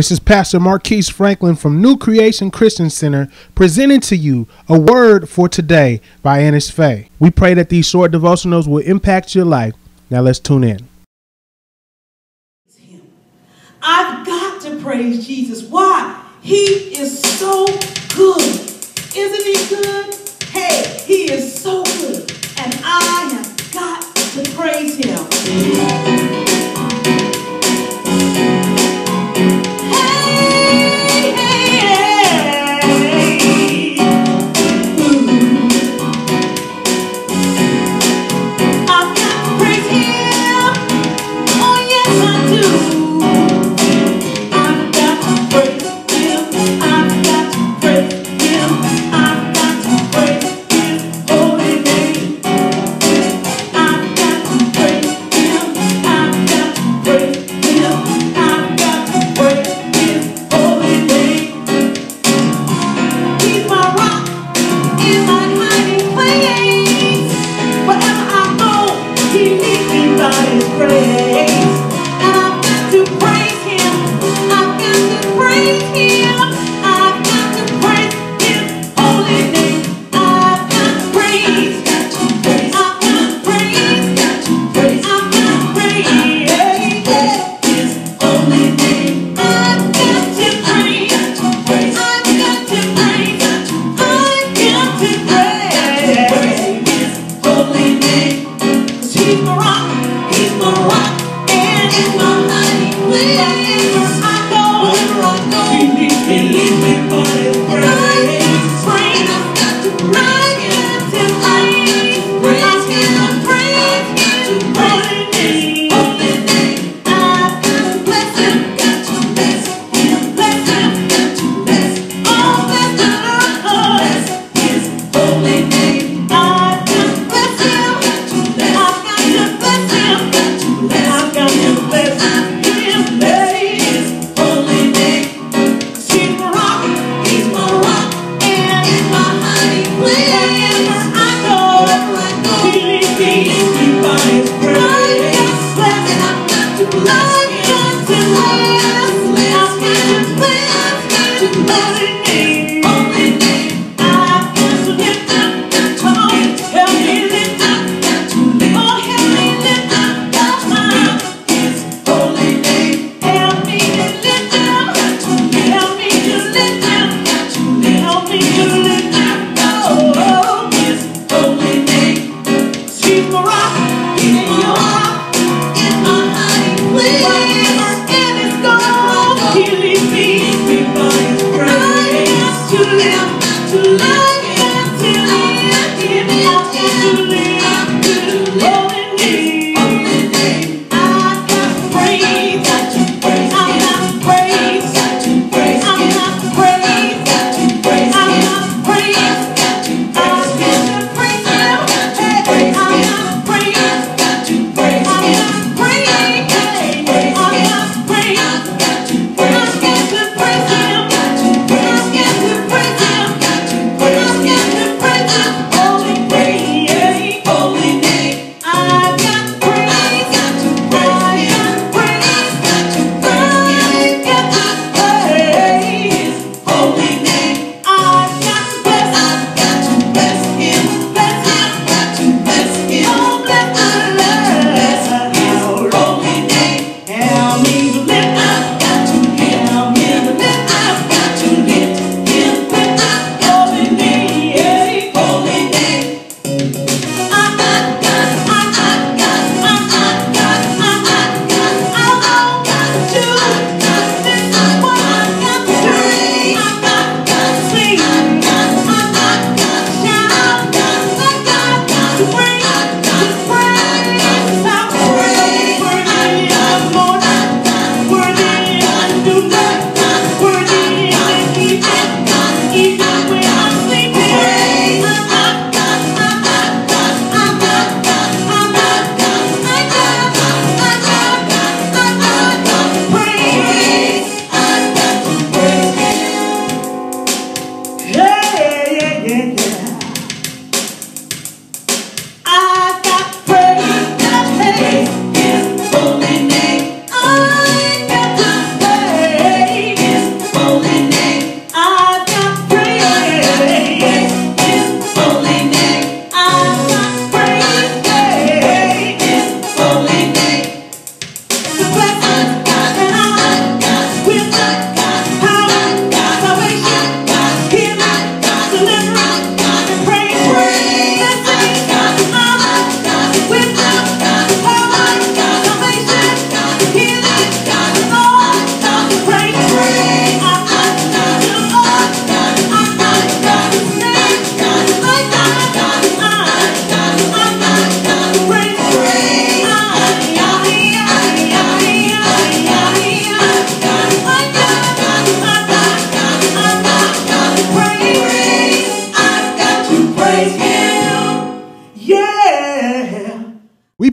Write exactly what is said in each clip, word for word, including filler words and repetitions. This is Pastor Marquise Franklin from New Creation Christian Center presenting to you a word for today by Annis Faye. We pray that these short devotionals will impact your life. Now let's tune in. I've got to praise Jesus. Why? He is so good. Isn't he good? Hey, he is so good. And I have got to praise him. I'm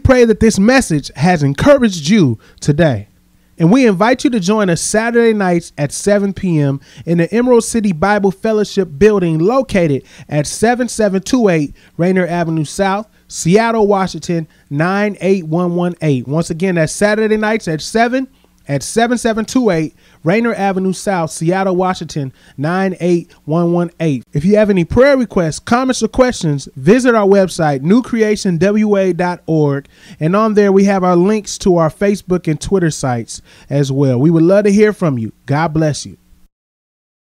pray that this message has encouraged you today. And we invite you to join us Saturday nights at seven p m in the Emerald City Bible Fellowship building located at seven seven two eight Rainier Avenue South, Seattle, Washington, nine eight one one eight. Once again, that's Saturday nights at seven at seven seven two eight Rainier Avenue South, Seattle, Washington, nine eight one one eight. If you have any prayer requests, comments, or questions, visit our website, new creation w a dot org. And on there, we have our links to our Facebook and Twitter sites as well. We would love to hear from you. God bless you.